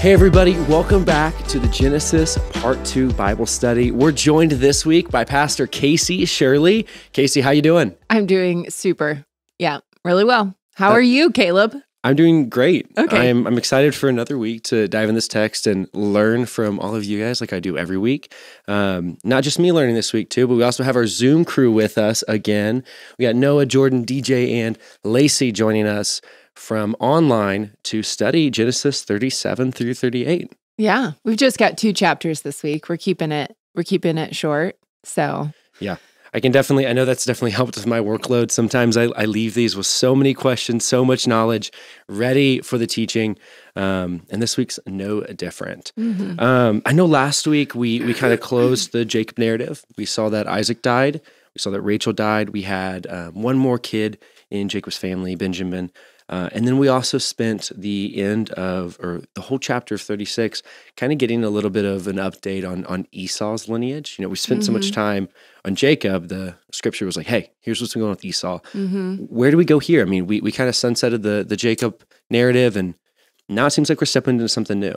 Hey everybody, welcome back to the Genesis Part 2 Bible Study. We're joined this week by Pastor Casey Shirley. Casey, how you doing? I'm doing super. Yeah, really well. How are you, Caleb? I'm doing great. Okay. I'm excited for another week to dive in this text and learn from all of you guys like I do every week. Not just me learning this week too, but we also have our Zoom crew with us again. We got Noah, Jordan, DJ, and Lacey joining us from online to study Genesis 37 through 38. Yeah, we've just got two chapters this week. We're keeping it short. So yeah, I know that's definitely helped with my workload. Sometimes I leave these with so many questions, so much knowledge, ready for the teaching. And this week's no different. Mm-hmm. I know last week we kind of closed the Jacob narrative. We saw that Isaac died. We saw that Rachel died. We had one more kid in Jacob's family, Benjamin. And then we also spent the whole chapter of 36, kind of getting a little bit of an update on Esau's lineage. You know, we spent so much time on Jacob, the scripture was like, hey, here's what's going on with Esau. Where do we go here? I mean, we kind of sunsetted the Jacob narrative, and now it seems like we're stepping into something new.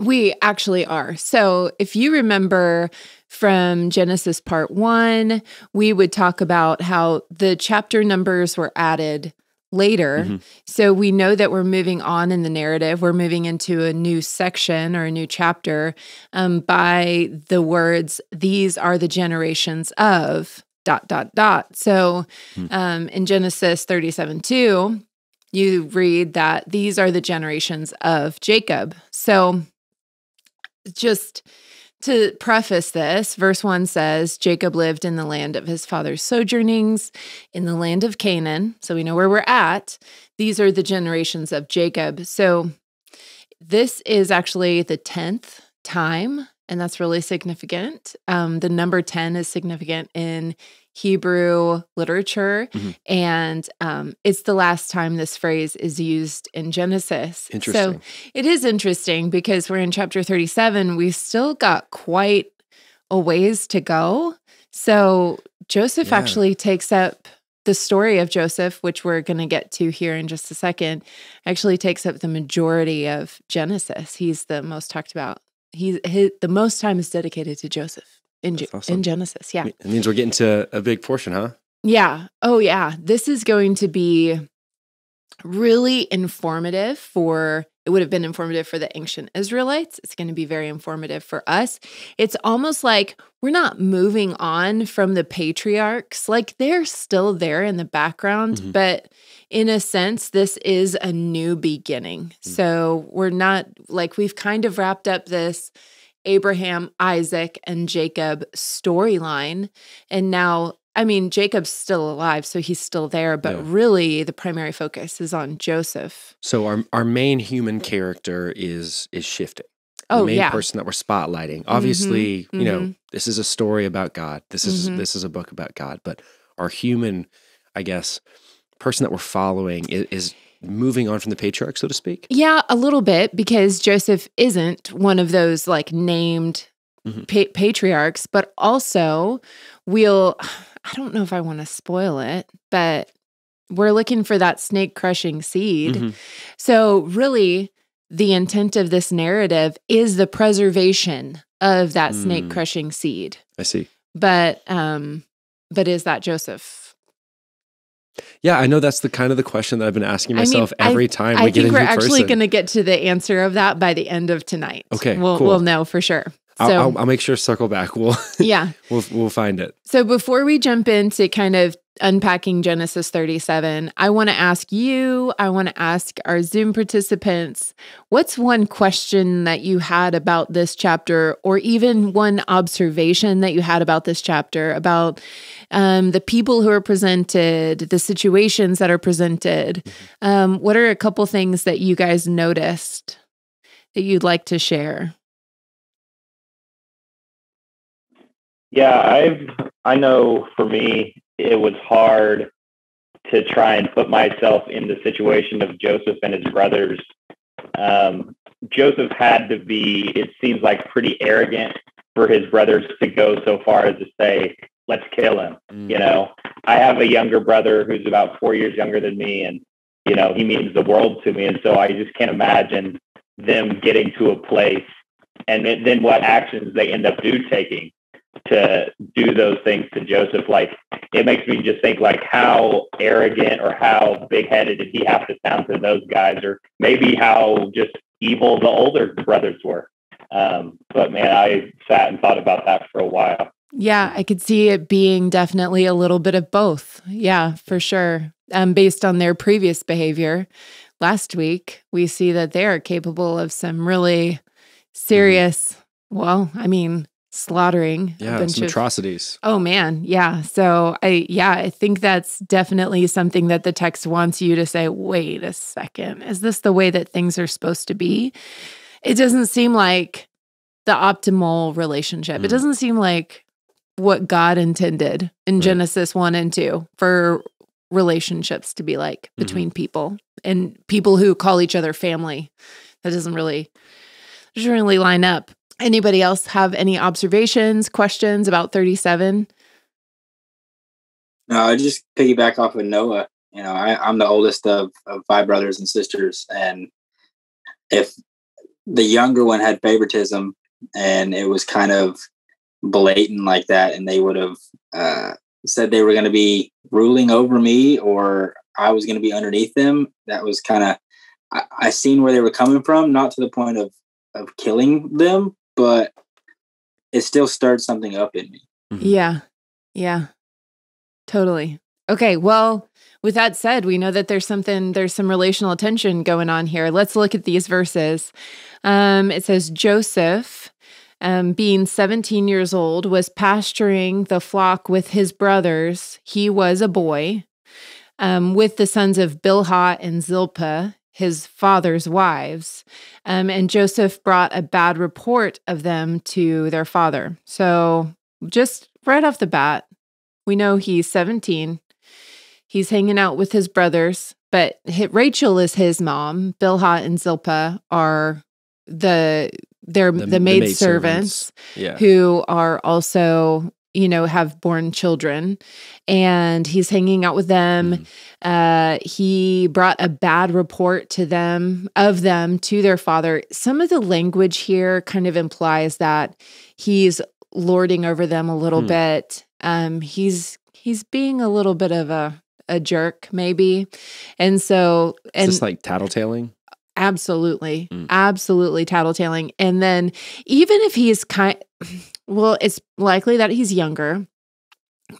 We actually are. So if you remember from Genesis part 1, we would talk about how the chapter numbers were added later. So we know that we're moving on in the narrative. We're moving into a new section or a new chapter by the words, these are the generations of ... So in Genesis 37:2, you read that these are the generations of Jacob. So just to preface this, verse 1 says, Jacob lived in the land of his father's sojournings, in the land of Canaan. So we know where we're at. These are the generations of Jacob. So this is actually the 10th time, and that's really significant. The number 10 is significant in Hebrew literature, and it's the last time this phrase is used in Genesis. Interesting. So it is interesting because we're in chapter 37. We've still got quite a ways to go. So Joseph actually takes up the story of Joseph, which we're going to get to here in just a second, actually takes up the majority of Genesis. He's the most talked about. The most time is dedicated to Joseph in Genesis, yeah. It means we're getting to a big portion, huh? Yeah. Oh, yeah. This is going to be really informative it would have been informative for the ancient Israelites. It's going to be very informative for us. It's almost like we're not moving on from the patriarchs. Like, they're still there in the background, but in a sense, this is a new beginning. So we're not, like, we've kind of wrapped up this Abraham, Isaac, and Jacob storyline. And now, I mean, Jacob's still alive, so he's still there, but really the primary focus is on Joseph. So our main human character is shifting. The main person that we're spotlighting. Obviously, you know, this is a story about God. This is a book about God, but our human, I guess, person that we're following is moving on from the patriarch, so to speak? Yeah, a little bit, because Joseph isn't one of those like named patriarchs, but also I don't know if I want to spoil it, but we're looking for that snake crushing seed. So really the intent of this narrative is the preservation of that snake crushing seed. I see. But is that Joseph? Yeah, I know that's the kind of the question that I've been asking myself every time we get a new person. I think we're actually going to get to the answer of that by the end of tonight. Okay, we'll know for sure. So, I'll make sure to circle back. We'll find it. So before we jump into kind of unpacking Genesis 37, I want to ask our Zoom participants, what's one question that you had about this chapter, or even one observation that you had about this chapter, about the people who are presented, the situations that are presented? What are a couple things that you guys noticed that you'd like to share? Yeah, I know for me, it was hard to try and put myself in the situation of Joseph and his brothers. Joseph had to be, it seems like, pretty arrogant for his brothers to go so far as to say, let's kill him. You know, I have a younger brother who's about 4 years younger than me, and, you know, he means the world to me. And so I just can't imagine them getting to a place and then what actions they end up taking to do those things to Joseph. Like, it makes me just think, like, how arrogant or how big-headed did he have to sound to those guys, or maybe how just evil the older brothers were. But man, I sat and thought about that for a while. Yeah, I could see it being definitely a little bit of both. Yeah, for sure. Based on their previous behavior last week, we see that they are capable of some really serious, well, I mean, slaughtering. Yeah, some atrocities. Oh, man. Yeah. So I think that's definitely something that the text wants you to say, wait a second, is this the way that things are supposed to be? It doesn't seem like the optimal relationship. It doesn't seem like what God intended in Genesis 1 and 2 for relationships to be like between people, and people who call each other family. That doesn't really line up. Anybody else have any observations, questions about 37? No, I just piggyback off of Noah. You know, I'm the oldest of five brothers and sisters, and if the younger one had favoritism and it was kind of blatant like that, and they would have said they were going to be ruling over me or I was going to be underneath them, that was kind of, I seen where they were coming from, not to the point of killing them, but it still stirred something up in me. Yeah. Yeah, totally. Okay. Well, with that said, we know that there's some relational tension going on here. Let's look at these verses. It says, Joseph, being 17 years old, was pasturing the flock with his brothers. He was a boy, with the sons of Bilhah and Zilpah, his father's wives, and Joseph brought a bad report of them to their father. So just right off the bat, we know he's 17. He's hanging out with his brothers, but Rachel is his mom. Bilhah and Zilpah are the maidservants who are also, you know, have born children, and he's hanging out with them. He brought a bad report to them, of them, to their father. Some of the language here kind of implies that he's lording over them a little bit. He's being a little bit of a jerk, maybe. And so, and is this like tattletaling? Absolutely. Absolutely tattletaling. And then even if he is well, it's likely that he's younger,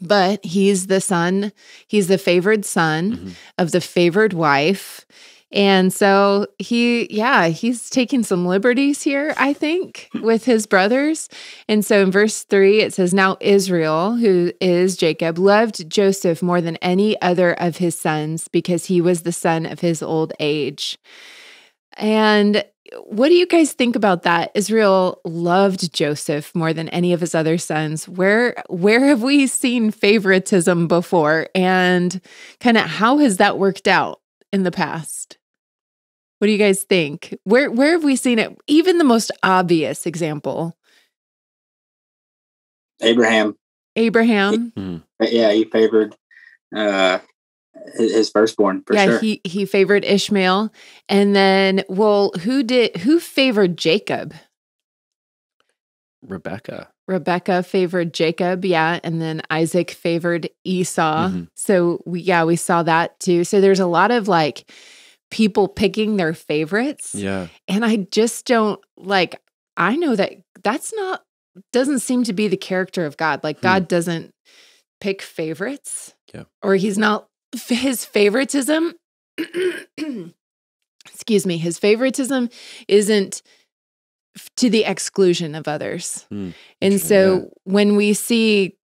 but he's the son, he's the favored son of the favored wife. And so he's taking some liberties here, I think, with his brothers. And so in verse 3, it says, now Israel, who is Jacob, loved Joseph more than any other of his sons because he was the son of his old age. And what do you guys think about that? Israel loved Joseph more than any of his other sons. Where have we seen favoritism before? And kind of how has that worked out in the past? What do you guys think? Where have we seen it? Even the most obvious example. Abraham. He favored his firstborn, for sure. He favored Ishmael. And then, well, who favored Jacob? Rebecca favored Jacob, and then Isaac favored Esau. So we saw that too. So there's a lot of like people picking their favorites. Yeah. And I just don't like, I know that doesn't seem to be the character of God. Like God doesn't pick favorites. Yeah. Or his favoritism isn't to the exclusion of others. And so when we see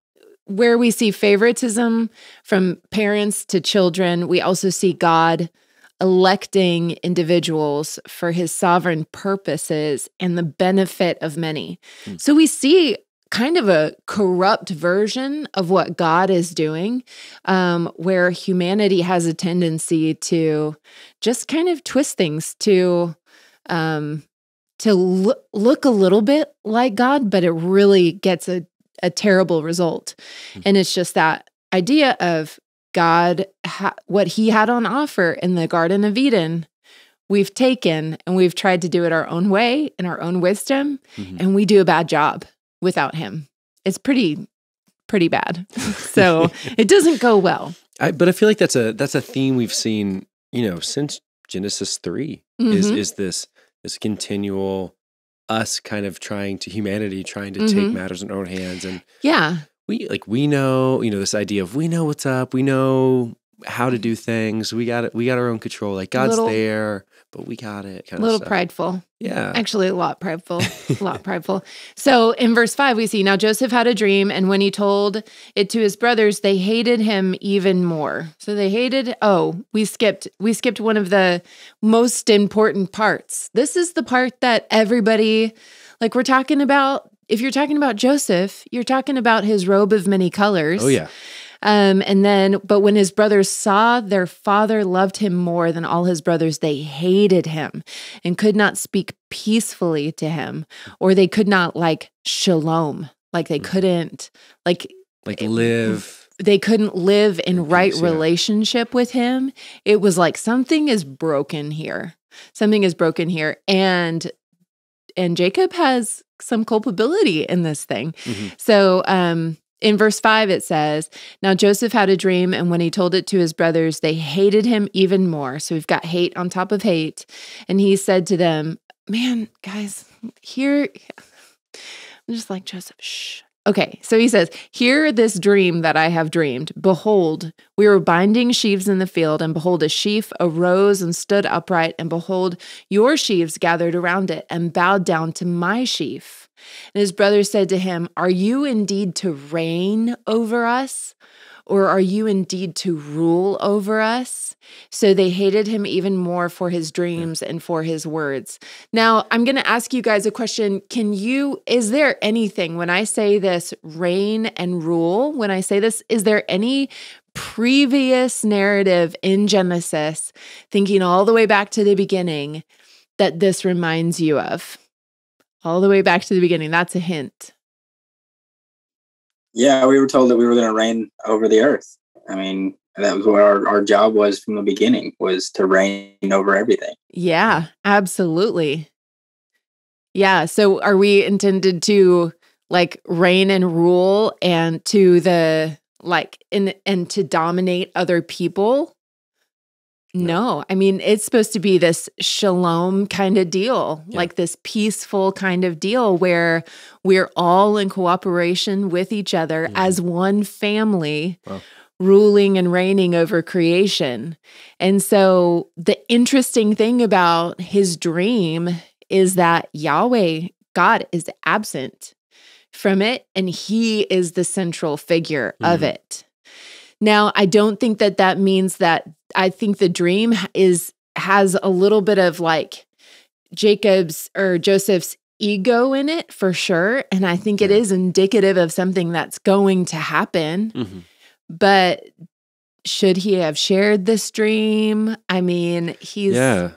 favoritism from parents to children, we also see God electing individuals for his sovereign purposes and the benefit of many. So we see kind of a corrupt version of what God is doing, where humanity has a tendency to just kind of twist things to look a little bit like God, but it really gets a terrible result. And it's just that idea of God, what he had on offer in the Garden of Eden we've taken and we've tried to do it our own way in our own wisdom, and we do a bad job without him. It's pretty bad. So it doesn't go well. But I feel like that's a theme we've seen, you know, since Genesis 3 is this continual us kind of humanity trying to take matters in our own hands. And yeah, we know, you know, this idea of we know what's up, we know how to do things, we got our own control, like God's there, but we got it kind of little stuff. Prideful. Yeah. Actually a lot prideful, So in verse 5 we see, now Joseph had a dream, and when he told it to his brothers, they hated him even more. So they hated, we skipped one of the most important parts. This is the part that everybody, like we're talking about, if you're talking about Joseph, you're talking about his robe of many colors. Oh yeah. But when his brothers saw their father loved him more than all his brothers, they hated him and could not speak peacefully to him, or they could not like shalom, like they couldn't like live. They couldn't live in right relationship with him. It was like something is broken here. Something is broken here. And Jacob has some culpability in this thing. So, in verse 5, it says, now Joseph had a dream, and when he told it to his brothers, they hated him even more. So we've got hate on top of hate. And he said to them, man, guys, here, I'm just like, Joseph, shh. Okay, so he says, hear this dream that I have dreamed. Behold, we were binding sheaves in the field, and behold, a sheaf arose and stood upright, and behold, your sheaves gathered around it and bowed down to my sheaf. And his brothers said to him, are you indeed to reign over us, or are you indeed to rule over us? So they hated him even more for his dreams and for his words. Now, I'm going to ask you guys a question. Is there anything, when I say this reign and rule, when I say this, is there any previous narrative in Genesis, thinking all the way back to the beginning, that this reminds you of? All the way back to the beginning. That's a hint. Yeah, we were told that we were going to reign over the earth. I mean, that was what our job was from the beginning, was to reign over everything. Yeah, absolutely. Yeah, so are we intended to, like, reign and rule and to the, like, and to dominate other people? No, I mean, it's supposed to be this shalom kind of deal, like this peaceful kind of deal where we're all in cooperation with each other as one family, ruling and reigning over creation. And so the interesting thing about his dream is that Yahweh, God, is absent from it, and he is the central figure of it. Now, I don't think that that means that. I think the dream has a little bit of like Jacob's or Joseph's ego in it for sure. And I think it is indicative of something that's going to happen. But should he have shared this dream? I mean, he's... Yeah.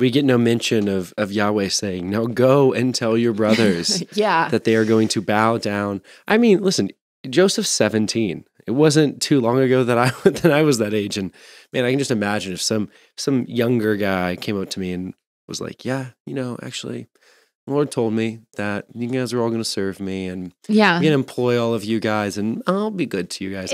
We get no mention of Yahweh saying, now go and tell your brothers that they are going to bow down. I mean, listen, Joseph's 17. It wasn't too long ago that I was that age, and man, I can just imagine if some younger guy came up to me and was like, "Yeah, you know, actually, the Lord told me that you guys are all going to serve me, and I'm going to employ all of you guys, and I'll be good to you guys."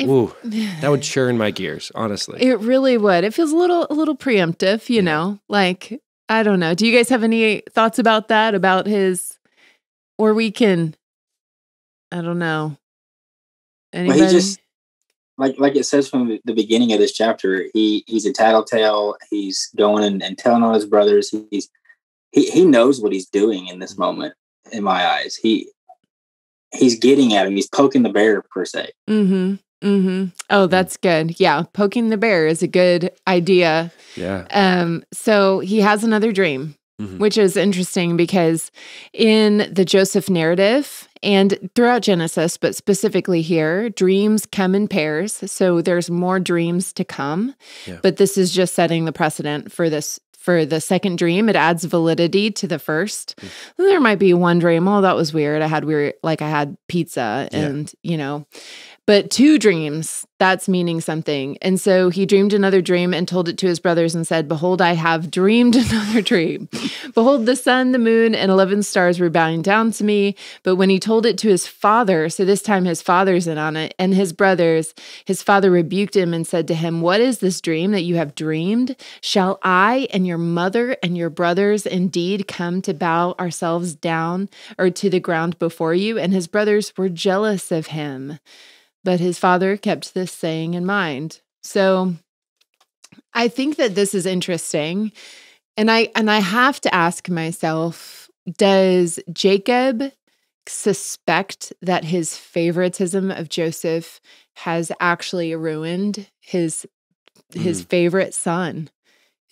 That would churn my gears, honestly. It really would. It feels a little preemptive, you know. Like, I don't know. Do you guys have any thoughts about that? About his, or we can, I don't know. Well, he just, like it says from the beginning of this chapter, he's a tattletale. He's going and telling all his brothers. He knows what he's doing in this moment. In my eyes, he's getting at him. He's poking the bear, per se. Oh, that's good. Yeah, poking the bear is a good idea. Yeah. So he has another dream, which is interesting because in the Joseph narrative. And throughout Genesis, but specifically here, dreams come in pairs. So there's more dreams to come. Yeah. But this is just setting the precedent for this, for the second dream. It adds validity to the first. There might be one dream, oh, that was weird. I had pizza and, you know. But two dreams, that's meaning something. And so he dreamed another dream and told it to his brothers and said, behold, I have dreamed another dream. Behold, the sun, the moon, and 11 stars were bowing down to me. But when he told it to his father, so this time his father's in on it, and his brothers, his father rebuked him and said to him, what is this dream that you have dreamed? Shall I and your mother and your brothers indeed come to bow ourselves down or to the ground before you? And his brothers were jealous of him. But his father kept this saying in mind. So I think that this is interesting. And I have to ask myself, does Jacob suspect that his favoritism of Joseph has actually ruined his favorite son?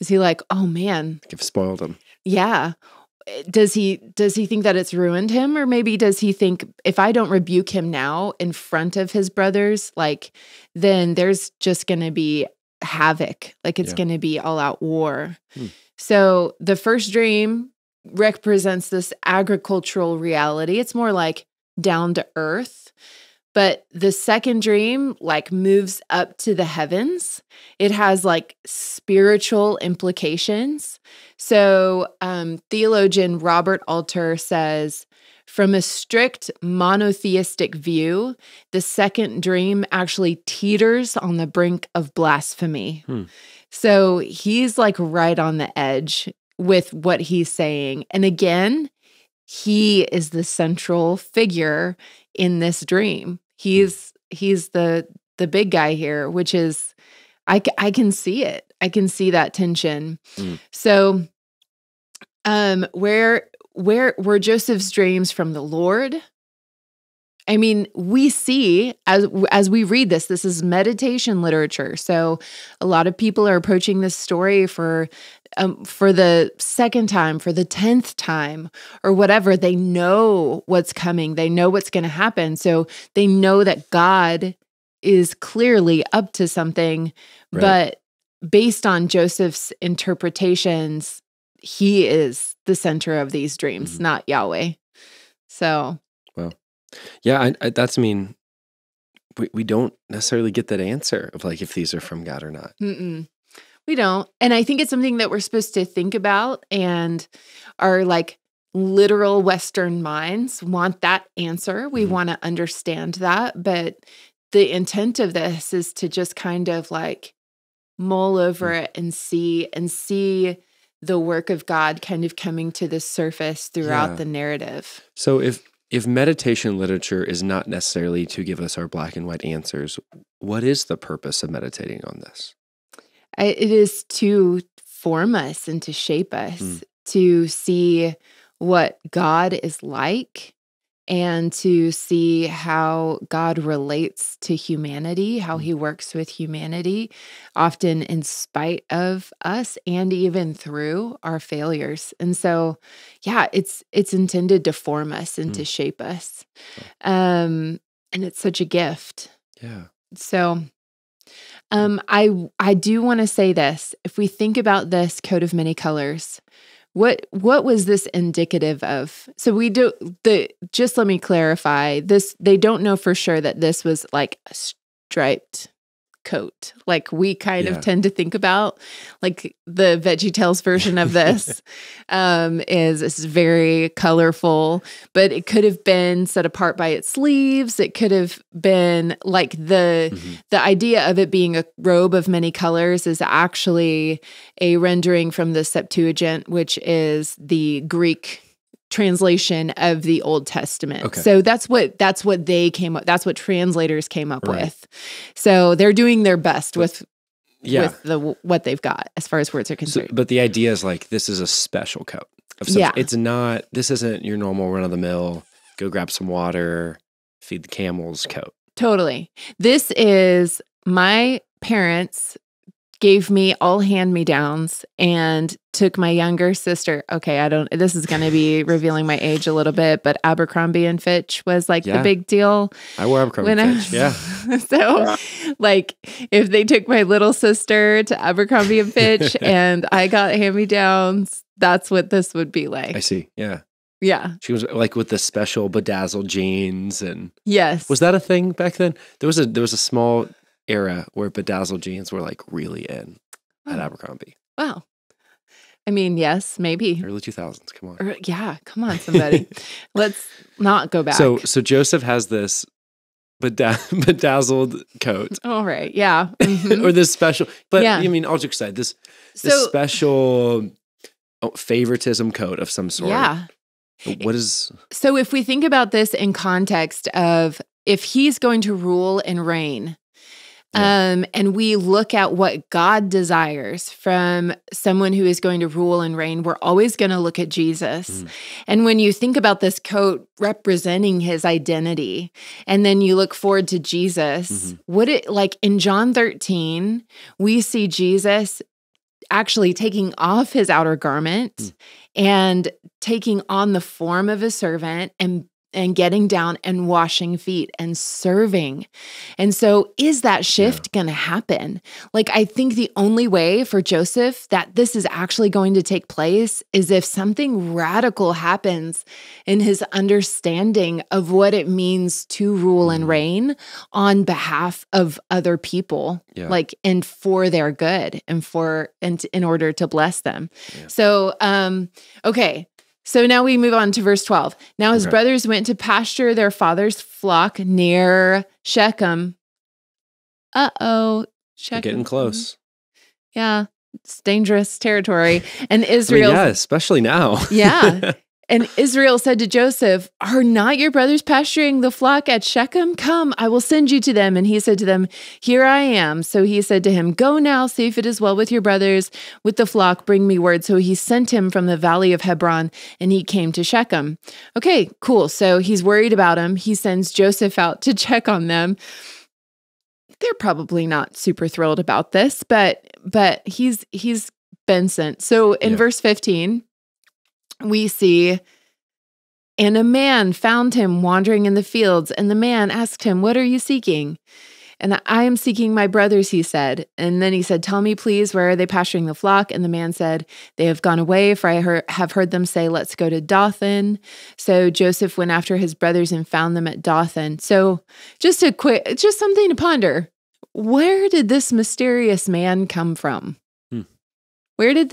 Is he like, oh man. You've spoiled him. Yeah. Does he think that it's ruined him? Or maybe does he think, if I don't rebuke him now in front of his brothers, like, then there's just going to be havoc. Like, it's going to be all out war. Hmm. So the first dream represents this agricultural reality. It's more like down to earth. But the second dream, like, moves up to the heavens. It has, like, spiritual implications. So theologian Robert Alter says, from a strict monotheistic view, the second dream actually teeters on the brink of blasphemy. Hmm. So he's, like, right on the edge with what he's saying. And again, he is the central figure in this dream. He's the big guy here, which is, I can see it. I can see that tension. Mm. So, where were Joseph's dreams from the Lord? I mean, we see, as we read this is meditation literature. So a lot of people are approaching this story for the second time, for the 10th time, or whatever. They know what's coming. They know what's going to happen. So they know that God is clearly up to something. Right. But based on Joseph's interpretations, he is the center of these dreams, not Yahweh. So... yeah, that's, I mean, we don't necessarily get that answer of, like, if these are from God or not. Mm-mm. We don't. And I think it's something that we're supposed to think about, and our, like, literal Western minds want that answer. We want to understand that. But the intent of this is to just kind of, like, mull over it and see the work of God kind of coming to the surface throughout the narrative. So if meditation literature is not necessarily to give us our black and white answers, what is the purpose of meditating on this? It is to form us and to shape us, to see what God is like and to see how God relates to humanity, how he works with humanity, often in spite of us and even through our failures. And so, yeah, it's intended to form us and to shape us. And it's such a gift. Yeah. So I do want to say this. If we think about this coat of many colors, what was this indicative of? So just let me clarify this. They don't know for sure that this was like a striped coat, like we kind of tend to think about, like the VeggieTales version of this is very colorful, but it could have been set apart by its sleeves. It could have been like the idea of it being a robe of many colors is actually a rendering from the Septuagint, which is the Greek translation of the Old Testament. Okay. So that's what they came up, that's what translators came up with. So they're doing their best with what they've got as far as words are concerned. So, but the idea is like, this is a special coat of some, it's not, this isn't your normal run of the mill, go grab some water, feed the camels coat. Totally. This is, my parents gave me all hand-me-downs and took my younger sister. Okay, this is going to be revealing my age a little bit, but Abercrombie & Fitch was like the big deal. I wore Abercrombie & Fitch, So like if they took my little sister to Abercrombie & Fitch and I got hand-me-downs, that's what this would be like. I see, yeah. Yeah. She was like with the special bedazzled jeans and— Yes. Was that a thing back then? There was a small era where bedazzled jeans were like really in at Abercrombie. Wow. I mean, yes, maybe. Early 2000s, come on. Yeah, come on, somebody. Let's not go back. So Joseph has this bedazzled coat. All right, yeah. Mm-hmm. Or this special, but yeah. I mean, all jokes aside, this special favoritism coat of some sort. Yeah. So if we think about this in context of if he's going to rule and reign, yeah. And we look at what God desires from someone who is going to rule and reign, we're always going to look at Jesus. Mm. And when you think about this coat representing his identity, and then you look forward to Jesus, mm-hmm. Like in John 13, we see Jesus actually taking off his outer garment and taking on the form of a servant and getting down and washing feet and serving. And so is that shift going to happen? Like, I think the only way for Joseph that this is actually going to take place is if something radical happens in his understanding of what it means to rule and reign on behalf of other people, like, and for their good and in order to bless them. Yeah. So, okay. So now we move on to verse 12. Now his brothers went to pasture their father's flock near Shechem. Uh-oh, Shechem. They're getting close. Yeah, it's dangerous territory. And Israel— I mean, yeah, especially now. Yeah. And Israel said to Joseph, "Are not your brothers pasturing the flock at Shechem? Come, I will send you to them." And he said to them, "Here I am." So he said to him, "Go now, see if it is well with your brothers, with the flock, bring me word." So he sent him from the valley of Hebron, and he came to Shechem. Okay, cool. So he's worried about him. He sends Joseph out to check on them. They're probably not super thrilled about this, but he's been sent. So in verse 15... we see, "And a man found him wandering in the fields, and the man asked him, 'What are you seeking?' 'And I am seeking my brothers,' he said. And then he said, 'Tell me, please, where are they pasturing the flock?' And the man said, 'They have gone away, for I have heard them say, "Let's go to Dothan."' So Joseph went after his brothers and found them at Dothan." So just something to ponder. Where did this mysterious man come from? What do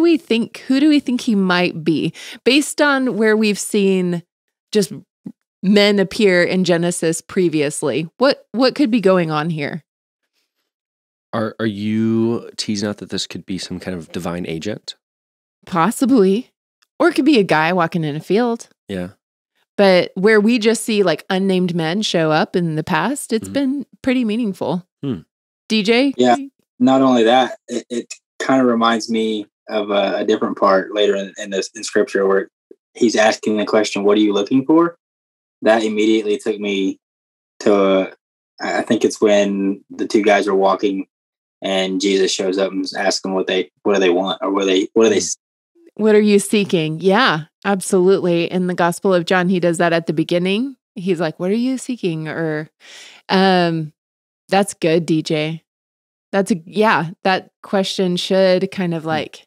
we think? Who do we think he might be? Based on where we've seen just men appear in Genesis previously, what could be going on here? Are you teasing out that this could be some kind of divine agent? Possibly. Or it could be a guy walking in a field. Yeah. But where we just see like unnamed men show up in the past, it's been pretty meaningful. DJ? Yeah. Not only that, it kind of reminds me of a different part later in Scripture where he's asking the question, "What are you looking for?" That immediately took me to, I think it's when the two guys are walking and Jesus shows up and asks them what are you seeking? Yeah, absolutely. In the Gospel of John, he does that at the beginning. He's like, "What are you seeking?" Or, that's good, DJ. That question should kind of like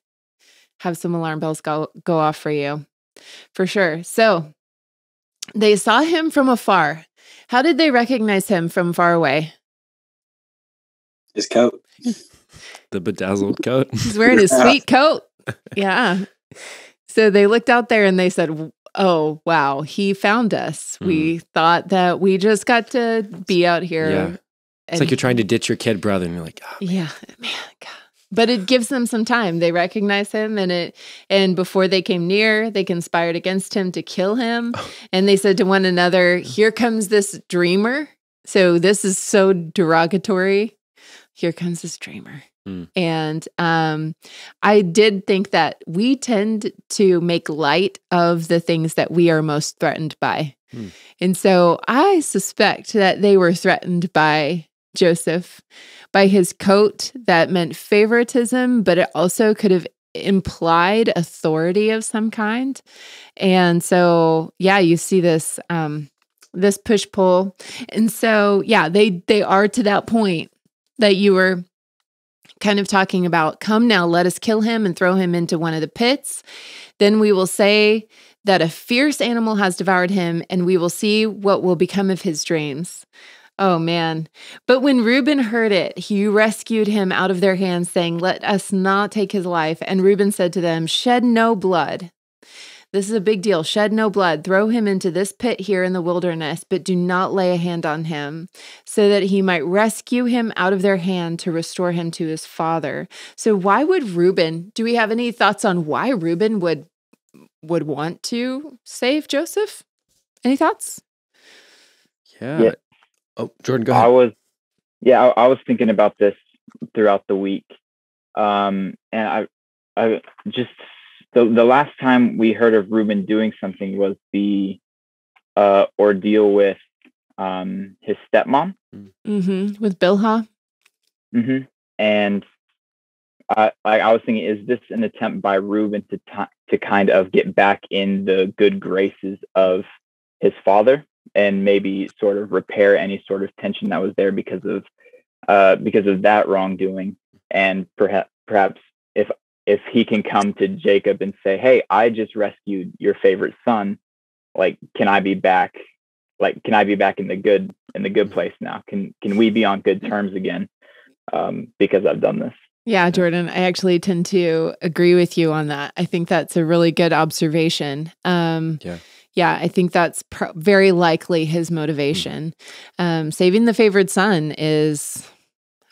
have some alarm bells go off for you, for sure. So they saw him from afar. How did they recognize him from far away? His coat. The bedazzled coat. He's wearing his sweet coat. Yeah. So they looked out there and they said, "Oh, wow, he found us. We thought that we just got to be out here." Yeah. It's like you're trying to ditch your kid brother, and you're like, "Oh, man." Yeah, man, God. But it gives them some time. They recognize him, and before they came near, they conspired against him to kill him. And they said to one another, "Here comes this dreamer." So this is so derogatory. Here comes this dreamer. And I did think that we tend to make light of the things that we are most threatened by. And so I suspect that they were threatened by Joseph, by his coat that meant favoritism, but it also could have implied authority of some kind. And so, yeah, you see this this push-pull. And so, yeah, they are to that point that you were kind of talking about, come now, let us kill him and throw him into one of the pits. Then we will say that a fierce animal has devoured him, and we will see what will become of his dreams. Oh, man. But when Reuben heard it, he rescued him out of their hands, saying, let us not take his life. And Reuben said to them, shed no blood. This is a big deal. Shed no blood. Throw him into this pit here in the wilderness, but do not lay a hand on him, so that he might rescue him out of their hand to restore him to his father. So why would Reuben, do we have any thoughts on why Reuben would want to save Joseph? Any thoughts? Yeah. Oh, Jordan, go ahead. I was thinking about this throughout the week. And the last time we heard of Reuben doing something was the ordeal with his stepmom. Mm-hmm. With Bilhah. Mm-hmm. And I was thinking, is this an attempt by Reuben to kind of get back in the good graces of his father? And maybe sort of repair any sort of tension that was there because of that wrongdoing, and perhaps if he can come to Jacob and say, "Hey, I just rescued your favorite son. Like, can I be back? Like, can I be back in the good place now? Can we be on good terms again? Because I've done this." Yeah, Jordan, I actually tend to agree with you on that. I think that's a really good observation. Yeah, I think that's very likely his motivation. Saving the favored son is,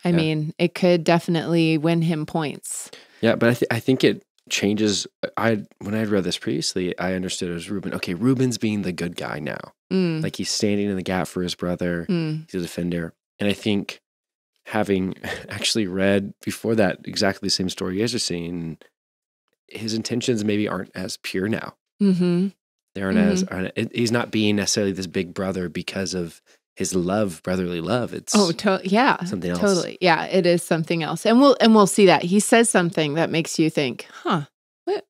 I mean, it could definitely win him points. Yeah, but I think it changes. When I had read this previously, I understood it was Reuben. Okay, Reuben's being the good guy now. Mm. Like, he's standing in the gap for his brother. Mm. He's a defender. And I think having actually read before that exactly the same story you guys are seeing, his intentions maybe aren't as pure now. Mm-hmm. He's not being necessarily this big brother because of his love, brotherly love. It's something else. Totally, yeah, it is something else, and we'll see that he says something that makes you think, huh, what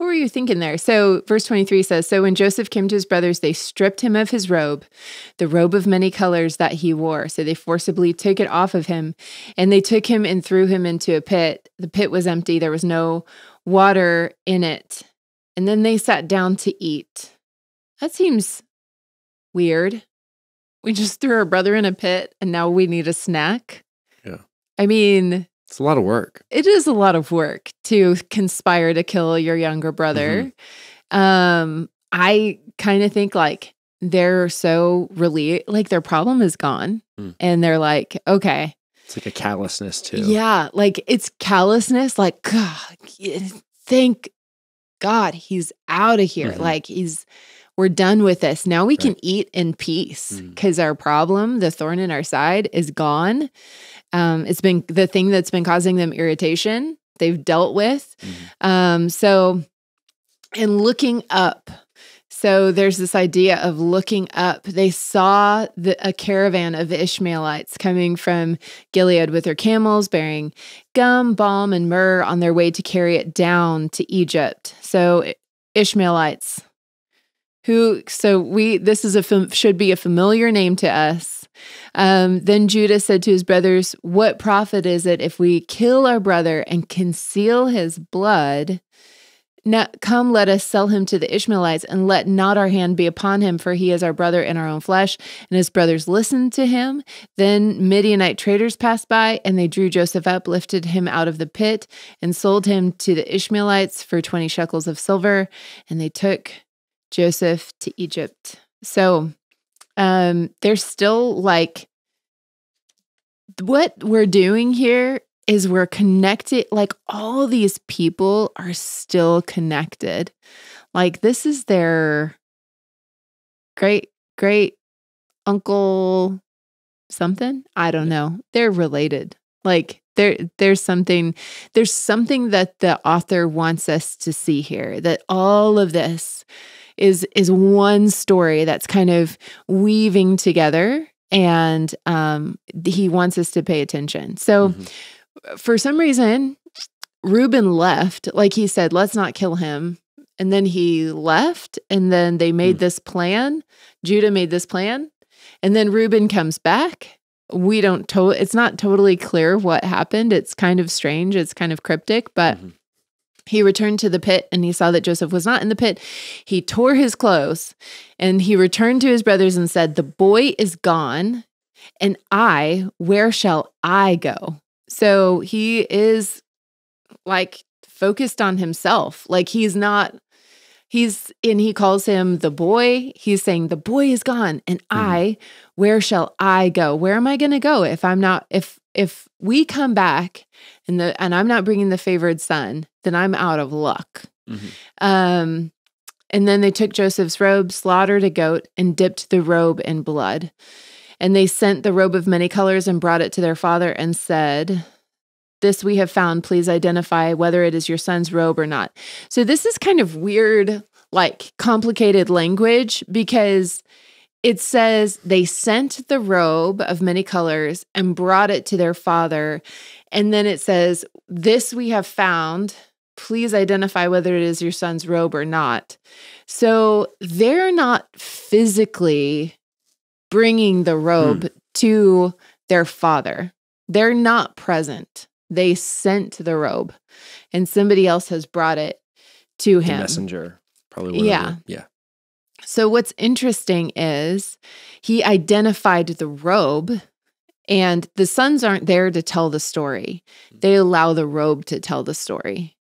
were you thinking there? So verse 23 says, so when Joseph came to his brothers, they stripped him of his robe, the robe of many colors that he wore. So they forcibly took it off of him, and they took him and threw him into a pit. The pit was empty; there was no water in it. And then they sat down to eat. That seems weird. We just threw our brother in a pit, and now we need a snack. Yeah. I mean, it's a lot of work. It is a lot of work to conspire to kill your younger brother. Mm-hmm. I kind of think like they're so relieved, like their problem is gone. Mm. And they're like, okay. It's like a callousness too. Yeah. Like it's callousness. Like, God, thank God, he's out of here. Mm-hmm. Like we're done with this. Now we can eat in peace because our problem, the thorn in our side, is gone. It's been the thing that's been causing them irritation. They've dealt with. Mm-hmm. And looking up. So there's this idea of looking up. They saw a caravan of Ishmaelites coming from Gilead with their camels, bearing gum, balm, and myrrh on their way to carry it down to Egypt. So Ishmaelites, should be a familiar name to us. Then Judah said to his brothers, "What profit is it if we kill our brother and conceal his blood? Now come, let us sell him to the Ishmaelites, and let not our hand be upon him, for he is our brother in our own flesh." And his brothers listened to him. Then Midianite traders passed by, and they drew Joseph up, lifted him out of the pit, and sold him to the Ishmaelites for 20 shekels of silver. And they took Joseph to Egypt. So they're still like, what we're doing here is we're connected, like all these people are still connected. Like this is their great, great uncle something. I don't know. They're related. Like there's something that the author wants us to see here, that all of this is one story that's kind of weaving together, and he wants us to pay attention. So for some reason, Reuben left. Like he said, let's not kill him. And then he left. And then they made this plan. Judah made this plan. And then Reuben comes back. we don't it's not totally clear what happened. It's kind of strange. It's kind of cryptic, but he returned to the pit and he saw that Joseph was not in the pit. He tore his clothes and he returned to his brothers and said, the boy is gone and I, where shall I go? So he is like focused on himself. Like he's not, and he calls him the boy. He's saying, the boy is gone and I, where shall I go? Where am I going to go if I'm not, if we come back and I'm not bringing the favored son, then I'm out of luck. And then they took Joseph's robe, slaughtered a goat, and dipped the robe in blood. And they sent the robe of many colors and brought it to their father and said, this we have found, please identify whether it is your son's robe or not. So this is kind of weird, like complicated language, because it says they sent the robe of many colors and brought it to their father. And then it says, this we have found, please identify whether it is your son's robe or not. So they're not physically bringing the robe to their father. They're not present. They sent the robe and somebody else has brought it to him. The messenger, probably. Yeah. Yeah. So what's interesting is he identified the robe, and the sons aren't there to tell the story. They allow the robe to tell the story.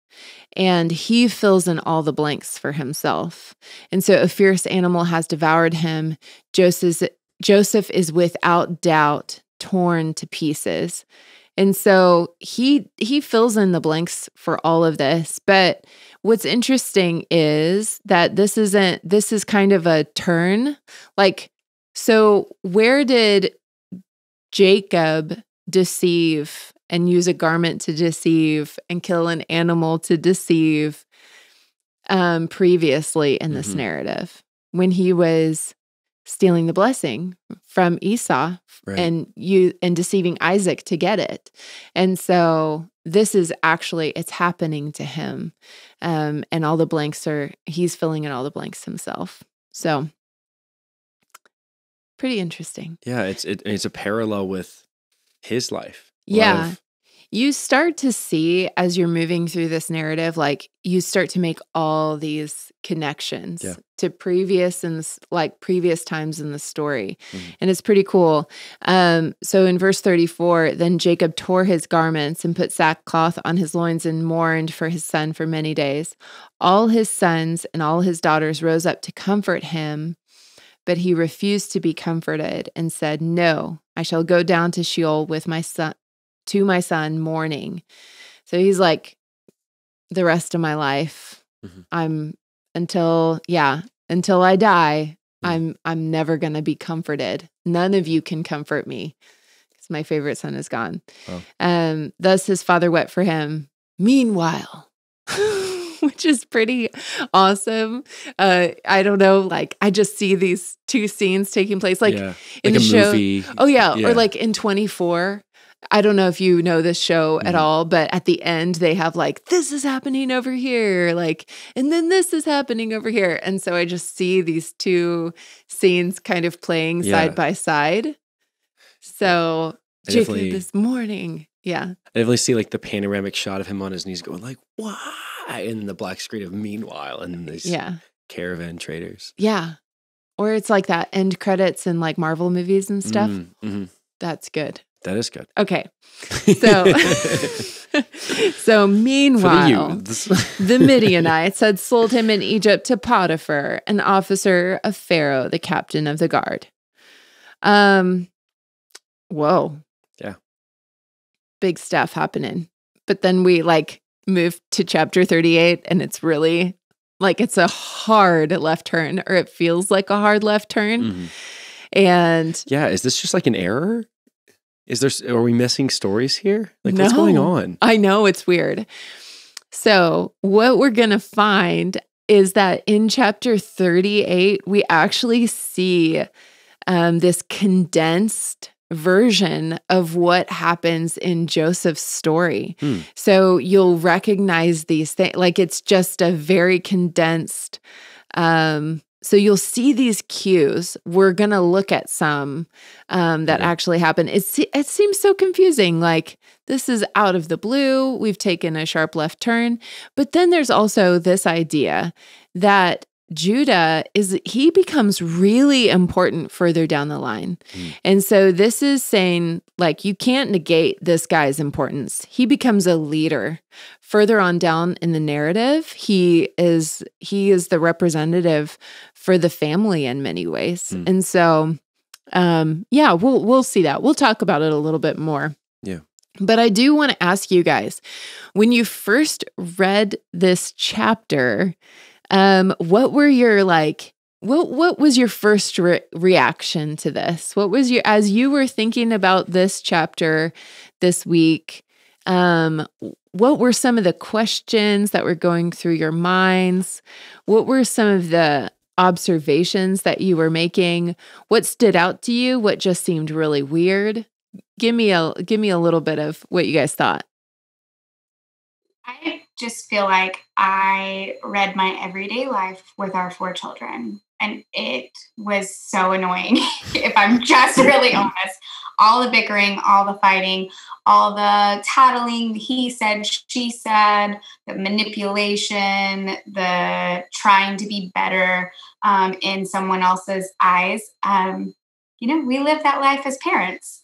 And he fills in all the blanks for himself. And so a fierce animal has devoured him. Joseph is without doubt torn to pieces. And so he fills in the blanks for all of this. But what's interesting is that this is kind of a turn. Like, so where did Jacob deceive and use a garment to deceive and kill an animal to deceive previously in this narrative? When he was stealing the blessing from Esau and deceiving Isaac to get it. And so this is actually, it's happening to him. And all the blanks are, he's filling in all the blanks himself. So pretty interesting. Yeah. It's a parallel with his life. Yeah. You start to see as you're moving through this narrative, like you start to make all these connections to previous times in the story. And it's pretty cool. So in verse 34, then Jacob tore his garments and put sackcloth on his loins and mourned for his son for many days. All his sons and all his daughters rose up to comfort him, but he refused to be comforted and said, no, I shall go down to Sheol with my son, mourning. So he's like, the rest of my life, until I die, I'm never going to be comforted. None of you can comfort me because my favorite son is gone. Wow. Thus his father wept for him. Meanwhile, which is pretty awesome. I don't know, like I just see these two scenes taking place, like in the show. Movie. Oh yeah, yeah, or like in 24. I don't know if you know this show at all, but at the end they have like, this is happening over here, like, and then this is happening over here. And so I just see these two scenes kind of playing side by side. So Jacob this morning. Yeah. I definitely see like the panoramic shot of him on his knees going like, why? And the black screen of meanwhile, and these caravan traders. Yeah. Or it's like that end credits in like Marvel movies and stuff. That's good. That is good. Okay. So, so meanwhile, the Midianites had sold him in Egypt to Potiphar, an officer of Pharaoh, the captain of the guard. Whoa. Yeah. Big stuff happening. But then we like move to chapter 38 and it's really like, it's a hard left turn, or it feels like a hard left turn. And yeah, is this just like an error? Are we missing stories here? Like, no. What's going on? I know, it's weird. So what we're going to find is that in chapter 38, we actually see this condensed version of what happens in Joseph's story. So you'll recognize these things. Like, it's just a very condensed So you'll see these cues. We're going to look at some that actually happen. It seems so confusing, like this is out of the blue. We've taken a sharp left turn. But then there's also this idea that Judah he becomes really important further down the line. Mm. And so this is saying, like, you can't negate this guy's importance. He becomes a leader. Further on down in the narrative, he is the representative for the family in many ways. Mm. And so yeah, we'll see that. We'll talk about it a little bit more. Yeah. But I do want to ask you guys, when you first read this chapter, what were your, like, what was your first reaction to this? What was your, as you were thinking about this chapter this week, what were some of the questions that were going through your minds? What were some of the observations that you were making? What stood out to you? What just seemed really weird? Give me a little bit of what you guys thought. I just feel like I read my everyday life with our four children, and it was so annoying. If I'm just really honest, all the bickering, all the fighting, all the tattling, he said, she said, the manipulation, the trying to be better in someone else's eyes. We live that life as parents.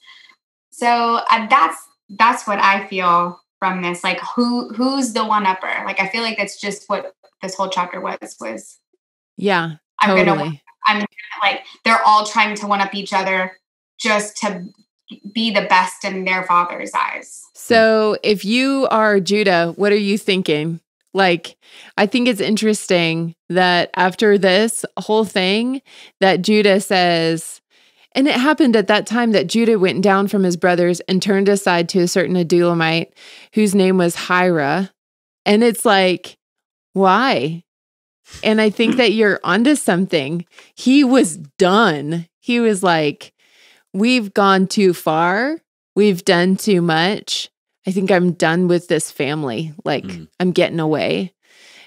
So that's what I feel from this, like, who's the one upper? Like, I feel like that's just what this whole chapter was. Yeah, totally. I'm like, they're all trying to one up each other just to be the best in their father's eyes. So if you are Judah, what are you thinking? Like, I think it's interesting that after this whole thing that Judah says, and it happened at that time that Judah went down from his brothers and turned aside to a certain Adullamite whose name was Hira. And it's like, why? And I think that you're onto something. He was done. He was like, we've gone too far. We've done too much. I think I'm done with this family. Like, I'm getting away.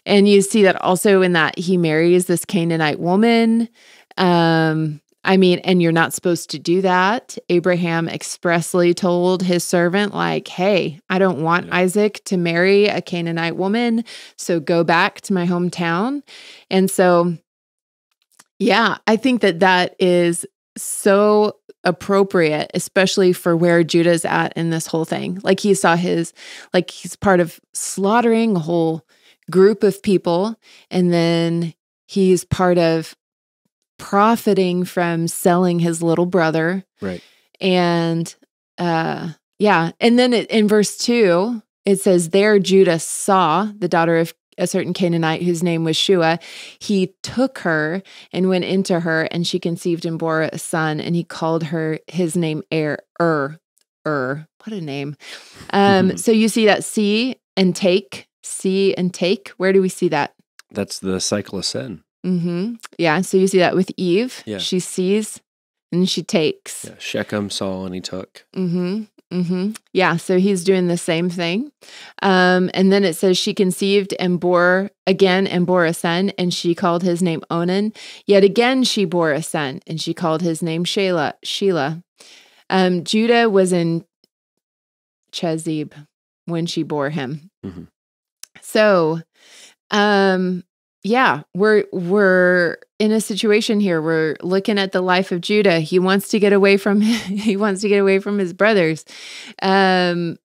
And you see that also in that he marries this Canaanite woman. And you're not supposed to do that. Abraham expressly told his servant, like, hey, I don't want Isaac to marry a Canaanite woman, so go back to my hometown. And so, yeah, I think that is so appropriate, especially for where Judah's at in this whole thing. Like, he saw he's part of slaughtering a whole group of people, and then he's part of profiting from selling his little brother. Right. And, and then in verse 2, it says, there Judah saw the daughter of a certain Canaanite whose name was Shua. He took her and went into her, and she conceived and bore a son, and he called his name Er. What a name. So you see that see and take. Where do we see that? That's the cycle of sin. Mm-hmm. Yeah. So you see that with Eve. Yeah. She sees and she takes. Yeah. Shechem saw and he took. Mm-hmm. Mm-hmm. Yeah. So he's doing the same thing. And then it says she conceived and bore a son, and she called his name Onan. Yet again, she bore a son, and she called his name Shelah. Judah was in Chezib when she bore him. Mm-hmm. So, yeah, we're in a situation here. We're looking at the life of Judah. He wants to get away from his brothers, and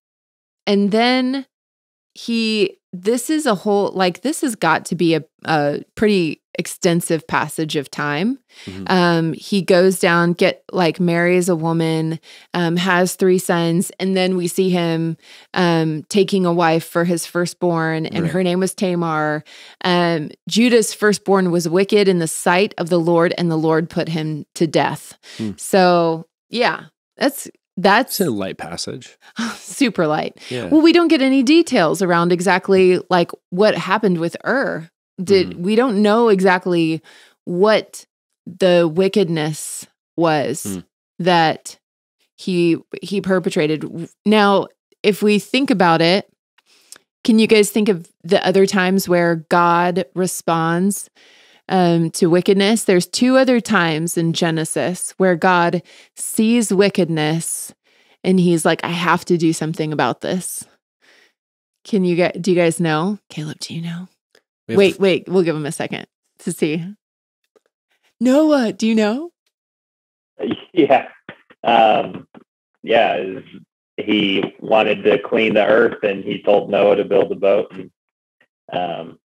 then this has got to be a pretty extensive passage of time. Mm-hmm. He goes down, marries a woman, has 3 sons, and then we see him taking a wife for his firstborn, and her name was Tamar. Judah's firstborn was wicked in the sight of the Lord, and the Lord put him to death. Mm. So, yeah, that's a light passage. Super light. Yeah. Well, we don't get any details around exactly like what happened with We don't know exactly what the wickedness was that he perpetrated. Now, if we think about it, can you guys think of the other times where God responds to wickedness. There's two other times in Genesis where God sees wickedness and he's like, I have to do something about this. Do you guys know? Caleb, do you know? Wait, we'll give him a second to see. Noah, do you know? Yeah. Yeah. He wanted to clean the earth and he told Noah to build a boat. And,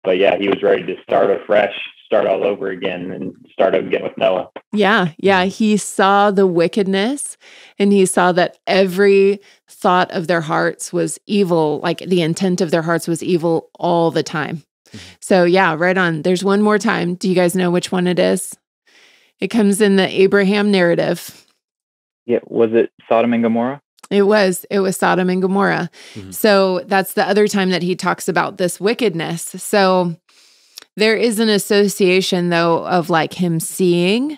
but yeah, he was ready to start afresh, start all over again and start again with Noah. Yeah. He saw the wickedness and he saw that every thought of their hearts was evil. Like the intent of their hearts was evil all the time. So yeah, right on. There's one more time. Do you guys know which one it is? It comes in the Abraham narrative. Yeah. Was it Sodom and Gomorrah? It was Sodom and Gomorrah. Mm-hmm. So that's the other time that he talks about this wickedness. So there is an association though of like him seeing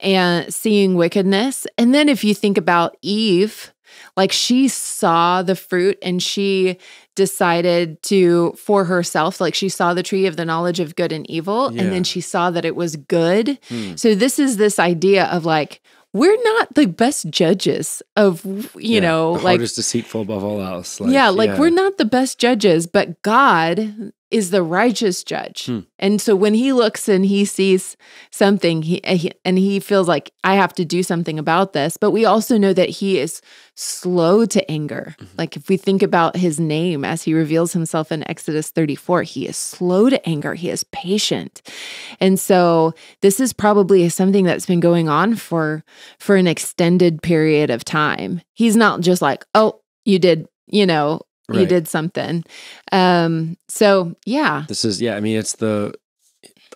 wickedness. And then if you think about Eve, like she saw the fruit and she decided to, for herself, like she saw the tree of the knowledge of good and evil, and then she saw that it was good. Mm. So this is this idea of like, we're not the best judges of, you know, the like hardest deceitful above all else. We're not the best judges, but God is the righteous judge. Hmm. And so when he looks and he sees something he feels like I have to do something about this, but we also know that he is slow to anger. Mm-hmm. Like if we think about his name as he reveals himself in Exodus 34, he is slow to anger. He is patient. And so this is probably something that's been going on for an extended period of time. He's not just like, oh, you did, right. You did something. So yeah, this is, yeah. I mean, it's the,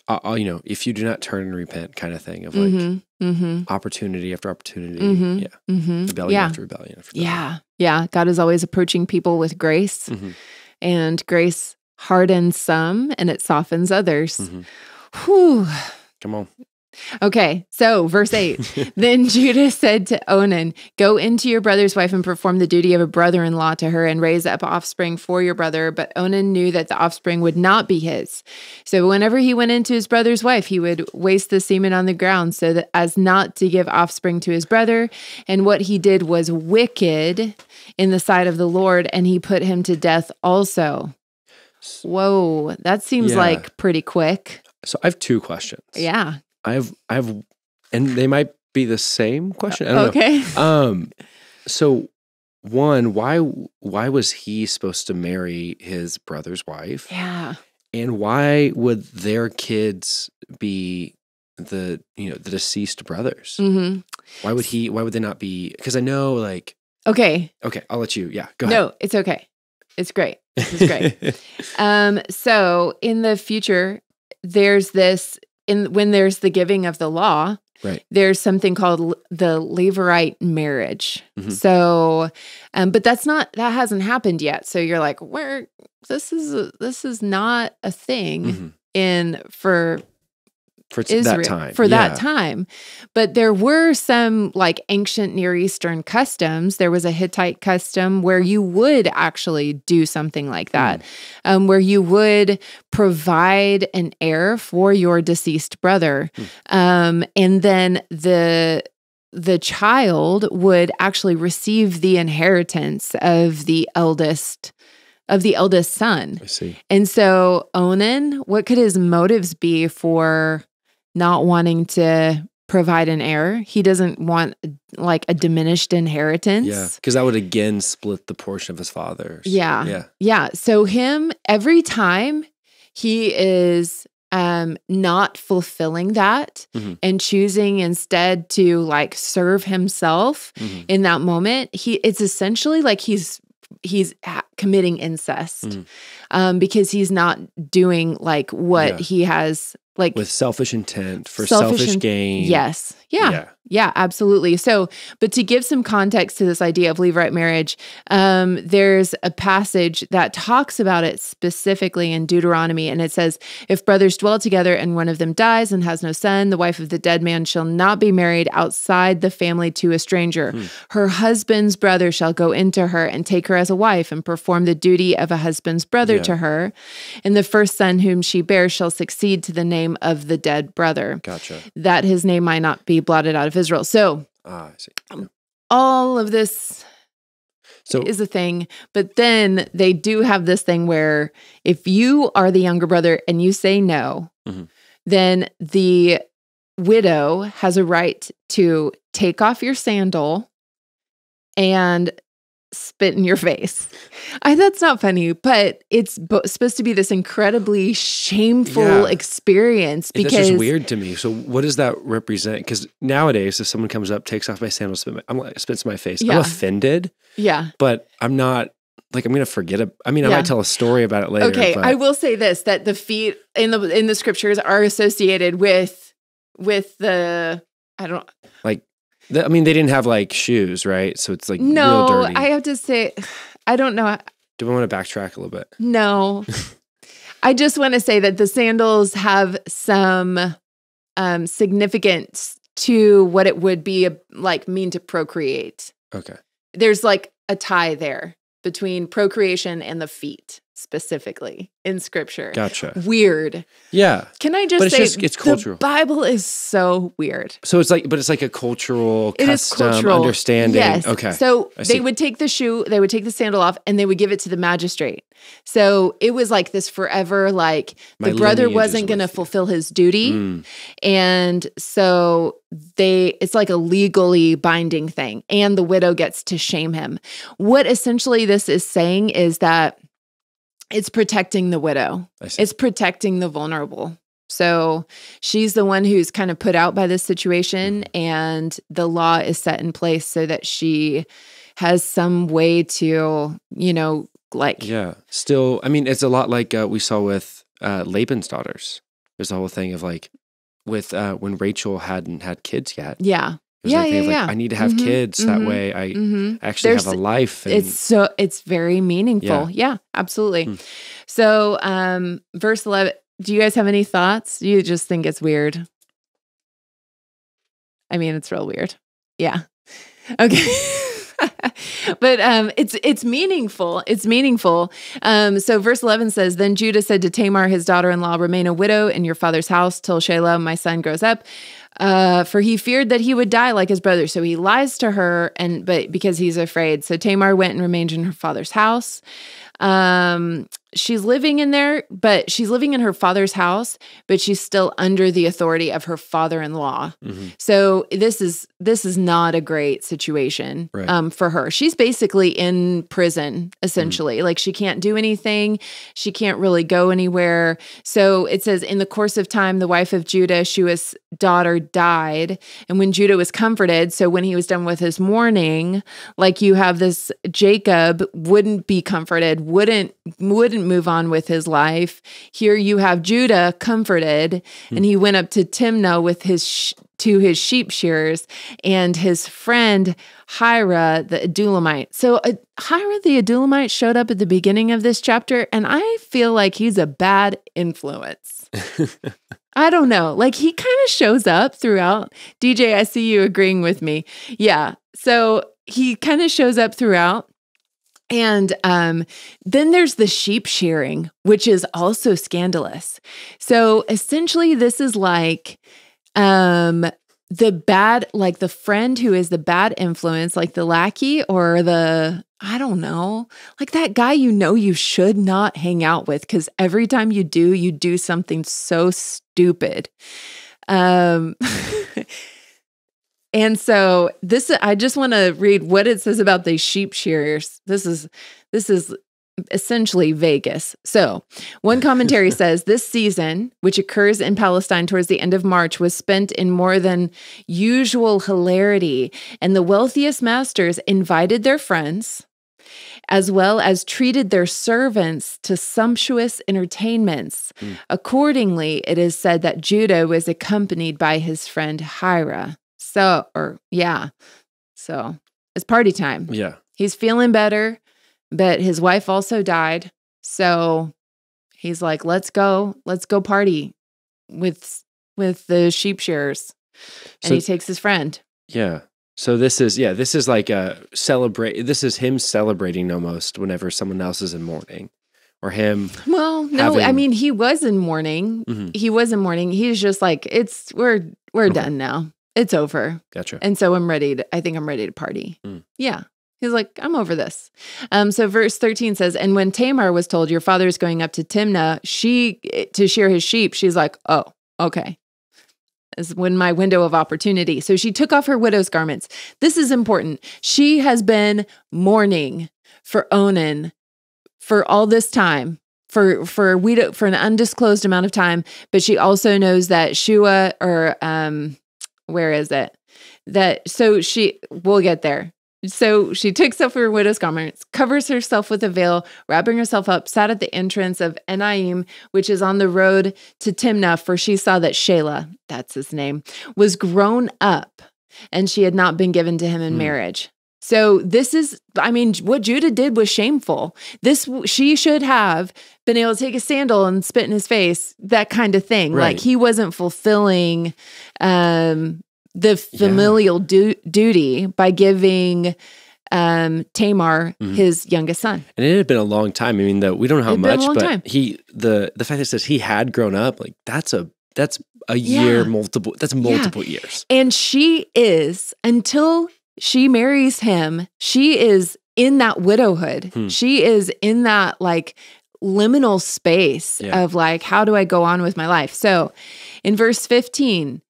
if you do not turn and repent kind of thing of like opportunity after opportunity. Mm-hmm. Yeah. Mm-hmm. Rebellion after rebellion. Yeah. God is always approaching people with grace and grace hardens some and it softens others. Mm-hmm. Whew. Come on. Okay, so verse 8, then Judah said to Onan, go into your brother's wife and perform the duty of a brother-in-law to her and raise up offspring for your brother. But Onan knew that the offspring would not be his. So whenever he went into his brother's wife, he would waste the semen on the ground so that as not to give offspring to his brother. And what he did was wicked in the sight of the Lord, and he put him to death also. Whoa, that seems like pretty quick. So I have two questions. Yeah. I have, and they might be the same question. I don't know. So one, why was he supposed to marry his brother's wife? Yeah. And why would their kids be the, the deceased brothers? Mm-hmm. Why would they not be? Because I know like. Okay. I'll let you. Yeah. Go ahead. No, it's okay. It's great. It's great. So in the future, there's this, when there's the giving of the law, right, there's something called the Levirate marriage. Mm-hmm. So, but that hasn't happened yet. So you're like, this is not a thing for Israel, that time. That time. But there were some like ancient Near Eastern customs. There was a Hittite custom where you would actually do something like that, where you would provide an heir for your deceased brother. And then the child would actually receive the inheritance of the eldest son. I see. And so Onan, what could his motives be for not wanting to provide an heir? He doesn't want like a diminished inheritance. Yeah, because that would again split the portion of his father's. Yeah. So him, every time he is not fulfilling that and choosing instead to like serve himself in that moment, it's essentially like he's committing incest because he's not doing like what he has like with selfish intent for selfish gain. Yes. Yeah, absolutely. So, but to give some context to this idea of Levirate marriage, there's a passage that talks about it specifically in Deuteronomy, and it says, if brothers dwell together and one of them dies and has no son, the wife of the dead man shall not be married outside the family to a stranger. Her husband's brother shall go into her and take her as a wife and perform perform the duty of a husband's brother to her, and the first son whom she bears shall succeed to the name of the dead brother. Gotcha. That his name might not be blotted out of Israel. So I see. Yeah. All of this is a thing, but then they do have this thing where if you are the younger brother and you say no, then the widow has a right to take off your sandal and spit in your face. That's not funny, but it's supposed to be this incredibly shameful experience. Because that's just weird to me. So what does that represent? Because nowadays, if someone comes up, takes off my sandals, spits in my face, I'm offended. Yeah. But I'm not... Like, I'm going to forget. I mean, I might tell a story about it later. Okay, but I will say this, that the feet in the scriptures are associated with the, I mean, they didn't have like shoes, right? So it's like real dirty. No, I have to say, I don't know. Do we want to backtrack a little bit? No. I just want to say that the sandals have some significance to what it would be like mean to procreate. Okay. There's like a tie there between procreation and the feet, specifically, in Scripture. Gotcha. Weird. Yeah. Can I just say, it's cultural. The Bible is so weird. So it's like, but it's like a cultural custom understanding. Yes. Okay. So they would take the shoe, they would take the sandal off, and they would give it to the magistrate. So it was like this forever, like the brother wasn't going to fulfill his duty. Mm. And so it's like a legally binding thing. And the widow gets to shame him. What essentially this is saying is that it's protecting the widow. It's protecting the vulnerable. So she's the one who's kind of put out by this situation, and the law is set in place so that she has some way to, you know, like... Yeah, still, I mean, it's a lot like we saw with Laban's daughters. There's the whole thing of like, with when Rachel hadn't had kids yet. Yeah. I need to have kids. That way I actually have a life. And... It's very meaningful. Yeah, absolutely. So verse 11, do you guys have any thoughts? Do you just think it's weird? I mean, it's real weird. Yeah. Okay. But it's meaningful. It's meaningful. So verse 11 says, Then Judah said to Tamar, his daughter-in-law, remain a widow in your father's house till Shelah, my son, grows up. For he feared that he would die like his brother. So he lies to her, but because he's afraid. So Tamar went and remained in her father's house. She's living in there, but she's living in her father's house, but she's still under the authority of her father-in-law. So this is not a great situation for her. She's basically in prison, essentially. Like she can't do anything. She can't really go anywhere. So it says, in the course of time, the wife of Judah, Shua's daughter, died. And when Judah was comforted, so when he was done with his mourning, like you have this, Jacob wouldn't be comforted, wouldn't move on with his life. Here you have Judah comforted, and he went up to Timnah with to his sheep shearers and his friend Hira the Adullamite. So Hira the Adullamite showed up at the beginning of this chapter, and I feel like he's a bad influence. I don't know. Like he kind of shows up throughout. DJ, I see you agreeing with me. Yeah. So he kind of shows up throughout. And then there's the sheep shearing, which is also scandalous. So essentially this is like the friend who is the bad influence, like the lackey or the, I don't know, like that guy you should not hang out with because every time you do something so stupid. And so I just want to read what it says about these sheep shearers. This is essentially Vegas. So one commentary says, this season, which occurs in Palestine towards the end of March, was spent in more than usual hilarity, and the wealthiest masters invited their friends, as well as treated their servants to sumptuous entertainments. Accordingly, it is said that Judah was accompanied by his friend Hira. So it's party time. Yeah. He's feeling better, but his wife also died. So he's like, let's go party with the sheep shearers. And he takes his friend. Yeah. So this is, yeah, this is like a celebrate. This is him celebrating almost whenever someone else is in mourning, or him. Well, no, I mean, he was in mourning. Mm-hmm. He was in mourning. He's just like, it's we're okay. Done now. It's over. Gotcha. And so I'm ready to, I think I'm ready to party. Mm. Yeah. He's like, I'm over this. So verse 13 says, and when Tamar was told, your father is going up to Timnah, to shear his sheep, she's like, oh, okay. Is when my window of opportunity. So she took off her widow's garments. This is important. She has been mourning for Onan for all this time, for an undisclosed amount of time. But she also knows that Shua, or where is it? That so she will get there. So she takes off her widow's garments, covers herself with a veil, wrapping herself up, sat at the entrance of Enaim, which is on the road to Timnah, for she saw that Shelah, that's his name, was grown up, and she had not been given to him in marriage. So this is, I mean, what Judah did was shameful. She should have been able to take a sandal and spit in his face, that kind of thing. Right. Like, he wasn't fulfilling the familial duty by giving Tamar his youngest son. And it had been a long time. I mean, we don't know how much, but the fact that it says he had grown up, like, that's a year, multiple years. And she is, until she marries him, she is in that widowhood. Hmm. She is in that, like, liminal space of, like, how do I go on with my life? So in verse 15,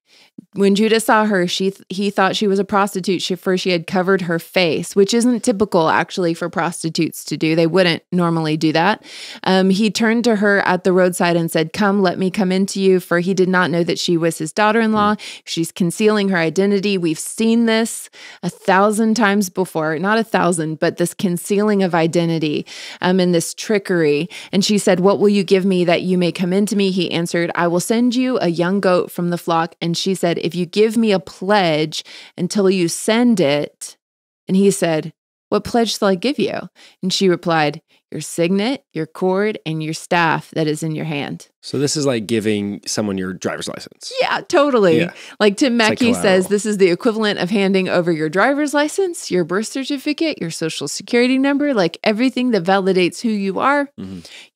when Judah saw her, he thought she was a prostitute, for she had covered her face, which isn't typical, actually, for prostitutes to do. They wouldn't normally do that. He turned to her at the roadside and said, come, let me come into you, for he did not know that she was his daughter-in-law. She's concealing her identity. We've seen this 1,000 times before. Not 1,000, but this concealing of identity and this trickery. And she said, what will you give me that you may come into me? He answered, I will send you a young goat from the flock. And she said, if you give me a pledge until you send it. And he said, what pledge shall I give you? And she replied, your signet, your cord, and your staff that is in your hand. So this is like giving someone your driver's license. Yeah, totally. Yeah. Like Tim Mackey says, this is the equivalent of handing over your driver's license, your birth certificate, your social security number, like everything that validates who you are,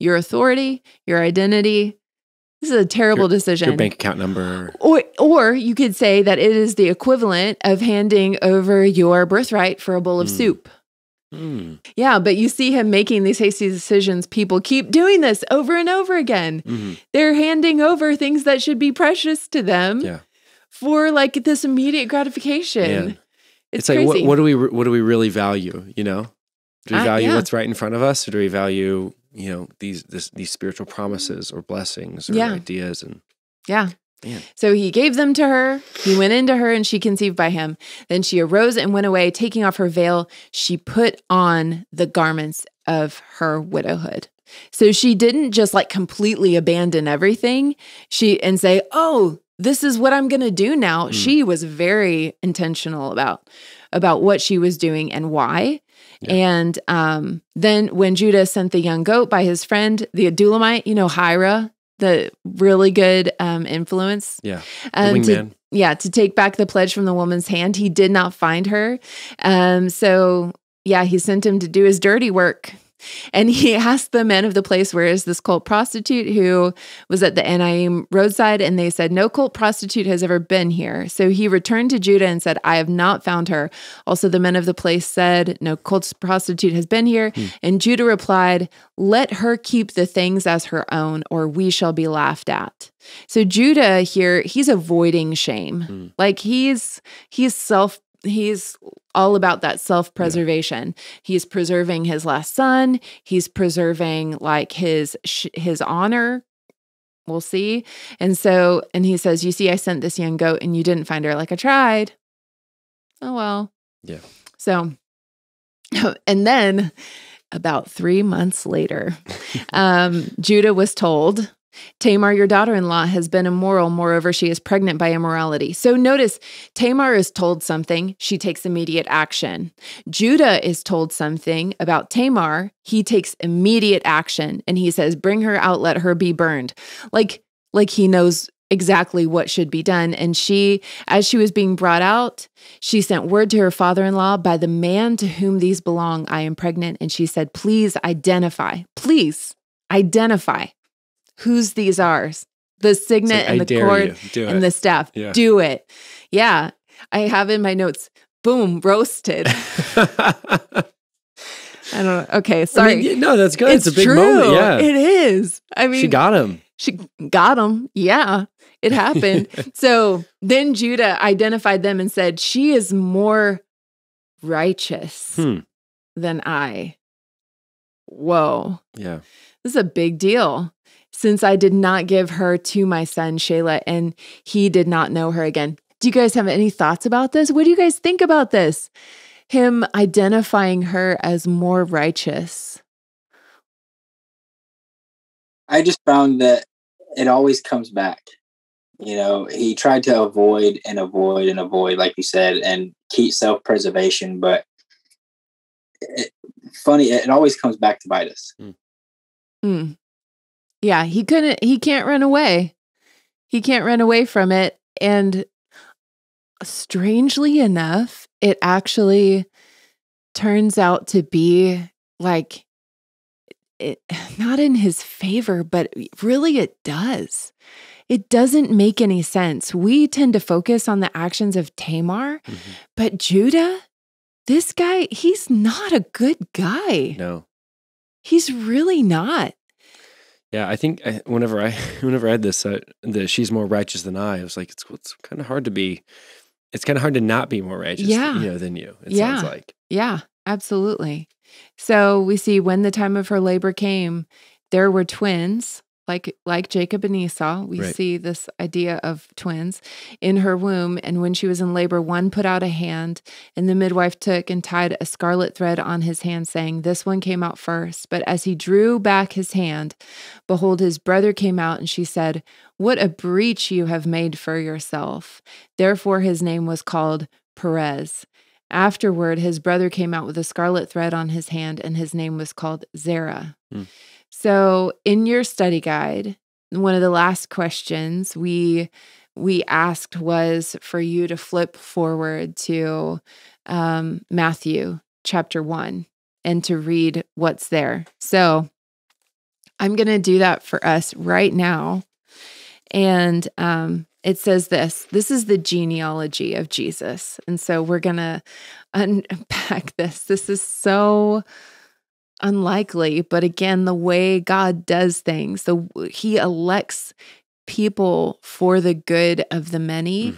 your authority, your identity. This is a terrible decision. Your bank account number. Or you could say that it is the equivalent of handing over your birthright for a bowl of soup. Yeah, but you see him making these hasty decisions. People keep doing this over and over again. They're handing over things that should be precious to them for, like, this immediate gratification. Man. It's like, crazy. What do we really value, you know? Do we value what's right in front of us, or do we value, you know, these spiritual promises or blessings or ideas? And man. So he gave them to her, he went into her, and she conceived by him. Then she arose and went away, taking off her veil. She put on the garments of her widowhood. So she didn't just, like, completely abandon everything and say, oh, this is what I'm going to do now. She was very intentional about what she was doing and why. And then when Judah sent the young goat by his friend, the Adullamite, you know, Hira, the really good influence. Yeah, wingman. To take back the pledge from the woman's hand. He did not find her. He sent him to do his dirty work. And he asked the men of the place, where is this cult prostitute who was at the Enaim roadside? And they said, no cult prostitute has ever been here. So he returned to Judah and said, I have not found her. Also, the men of the place said, no cult prostitute has been here. And Judah replied, let her keep the things as her own, or we shall be laughed at. So Judah here, he's avoiding shame. Like, he's all about that self-preservation. He's preserving his last son. He's preserving, like, his honor. We'll see. And he says, you see, I sent this young goat and you didn't find her. Like, I tried. Oh, well. Yeah. So, and then about 3 months later, Judah was told, Tamar, your daughter-in-law, has been immoral. Moreover, she is pregnant by immorality. So notice, Tamar is told something. She takes immediate action. Judah is told something about Tamar. He takes immediate action, and he says, bring her out, let her be burned. Like he knows exactly what should be done. And she, as she was being brought out, she sent word to her father-in-law, by the man to whom these belong, I am pregnant. And she said, please identify whose these are, the signet and the cord and the staff. Yeah. Do it. Yeah. I have in my notes, boom, roasted. I don't know. Okay, sorry. I mean, no, that's good. It's a big moment. Yeah, it is. I mean, she got him. She got him. Yeah, it happened. So then Judah identified them and said, "She is more righteous than I." Whoa. Yeah, this is a big deal. Since I did not give her to my son Shelah, and he did not know her again. Do you guys have any thoughts about this? What do you guys think about this? Him identifying her as more righteous. I just found that it always comes back. You know, he tried to avoid and avoid and avoid, like you said, and keep self-preservation, but it always comes back to bite us. Mm. Yeah, he can't run away. He can't run away from it. And strangely enough, it actually turns out to be like, not in his favor, but really it does. It doesn't make any sense. We tend to focus on the actions of Tamar, but Judah, this guy, he's not a good guy. No. He's really not. Yeah, I think whenever I had this, that she's more righteous than I was like, it's kind of hard to be. It's kind of hard to not be more righteous, than you. It sounds like, yeah, absolutely. So we see when the time of her labor came, there were twins, like Jacob and Esau. We see this idea of twins in her womb. And when she was in labor, one put out a hand, and the midwife took and tied a scarlet thread on his hand, saying, "This one came out first." But as he drew back his hand, behold, his brother came out, and she said, "What a breach you have made for yourself." Therefore, his name was called Perez. Afterward, his brother came out with a scarlet thread on his hand, and his name was called Zerah. So in your study guide, one of the last questions we asked was for you to flip forward to Matthew chapter 1 and to read what's there. So I'm going to do that for us right now. And it says this is the genealogy of Jesus. And so we're going to unpack this. This is so unlikely, but again, the way God does things, he elects people for the good of the many,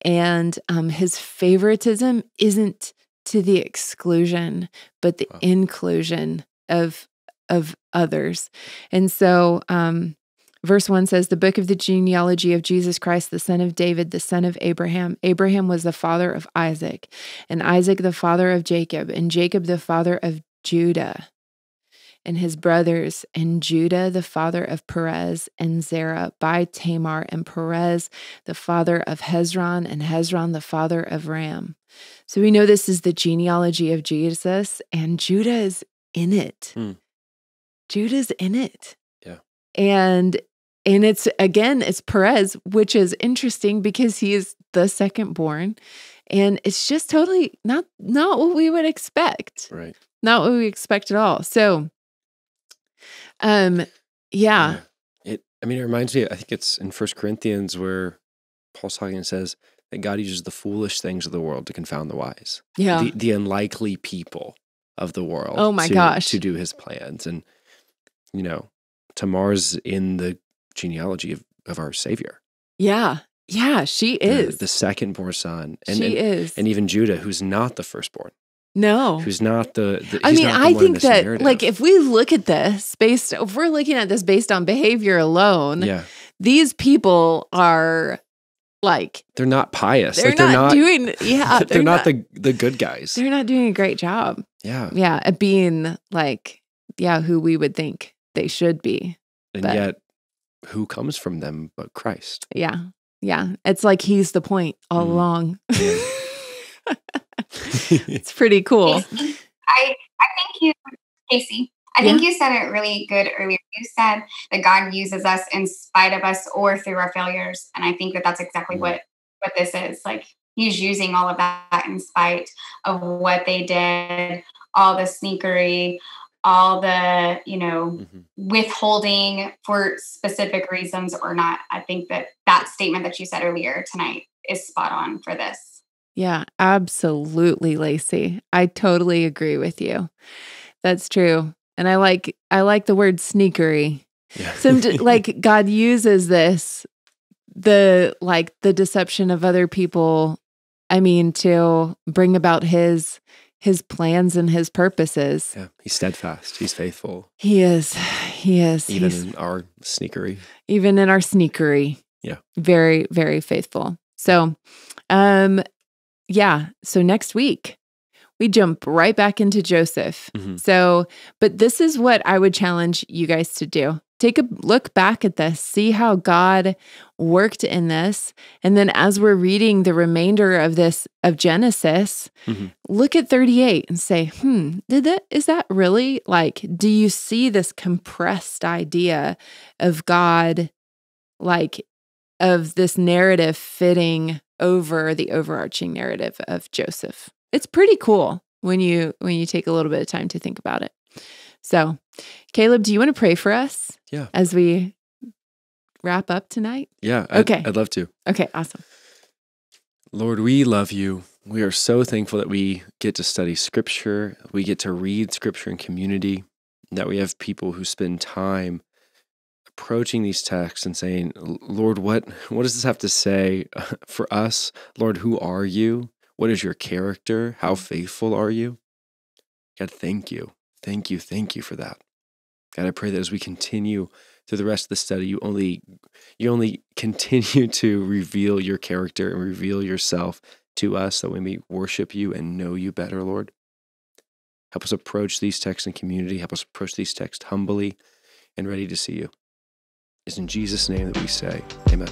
and his favoritism isn't to the exclusion, but the inclusion of others. And so, verse 1 says, "The book of the genealogy of Jesus Christ, the son of David, the son of Abraham. Abraham was the father of Isaac, and Isaac the father of Jacob, and Jacob the father of Judah and his brothers, and Judah the father of Perez and Zerah by Tamar, and Perez the father of Hezron, and Hezron the father of Ram." So we know this is the genealogy of Jesus, and Judah is in it. Judah's in it. Yeah. And it's Perez, which is interesting because he is the second born, and it's just totally not what we would expect. Right. Not what we expect at all. So, yeah. It reminds me, I think it's in 1 Corinthians where Paul's talking and says that God uses the foolish things of the world to confound the wise. Yeah. The unlikely people of the world. Oh my gosh. To do his plans. And, you know, Tamar's in the genealogy of our Savior. Yeah. Yeah, she is. The second-born son. She is. And even Judah, who's not the firstborn. No. Who's not the I mean, I think that narrative. Like if we look at this if we're looking at this based on behavior alone, these people are like they're not pious. They're not the good guys. They're not doing a great job. Yeah. Yeah. At being like, who we would think they should be. And yet who comes from them but Christ? Yeah. Yeah. It's like he's the point all along. Yeah. It's pretty cool. I think you, Casey, I think you said it really good earlier. You said that God uses us in spite of us or through our failures. And I think that that's exactly what this is. Like, he's using all of that in spite of what they did, all the sneakery, all the, withholding for specific reasons or not. I think that statement that you said earlier tonight is spot on for this. Yeah, absolutely, Lacey. I totally agree with you. That's true. And I like the word sneakery. Yeah. Like God uses this, the deception of other people, to bring about his plans and his purposes. Yeah. He's steadfast. He's faithful. He is. Even in our sneakery. Yeah. Very, very faithful. So, So next week, we jump right back into Joseph. Mm-hmm. So, but this is what I would challenge you guys to do. Take a look back at this, see how God worked in this. And then as we're reading the remainder of Genesis, look at 38 and say, is that really do you see this compressed idea of God, of this narrative fitting over the overarching narrative of Joseph? It's pretty cool when you take a little bit of time to think about it. So, Caleb, do you want to pray for us? Yeah. As we wrap up tonight? Yeah. Okay. I'd love to. Okay. Awesome. Lord, we love you. We are so thankful that we get to study Scripture. We get to read Scripture in community. That we have people who spend time approaching these texts and saying, Lord, what does this have to say for us? Lord, who are you? What is your character? How faithful are you? God, thank you. Thank you. Thank you for that. God, I pray that as we continue through the rest of the study, you only continue to reveal your character and reveal yourself to us so we may worship you and know you better, Lord. Help us approach these texts in community. Help us approach these texts humbly and ready to see you. It's in Jesus' name that we say, amen.